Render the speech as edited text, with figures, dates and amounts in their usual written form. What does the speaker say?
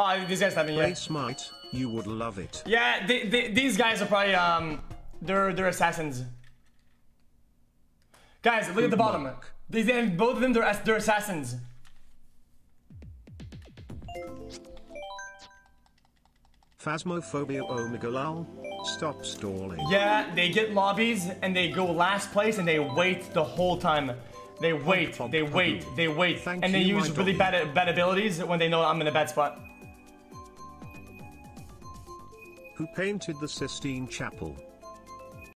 Oh, these guys have it, yeah. Smite, you would love it. Yeah, these guys are probably they're assassins. Guys, look at the bottom. These and both of them they're assassins. Phasmophobia Omega Lol. Stop stalling. Yeah, they get lobbies and they go last place and they wait the whole time. They wait, they wait. And they use really bad abilities when they know I'm in a bad spot. Who painted the Sistine Chapel?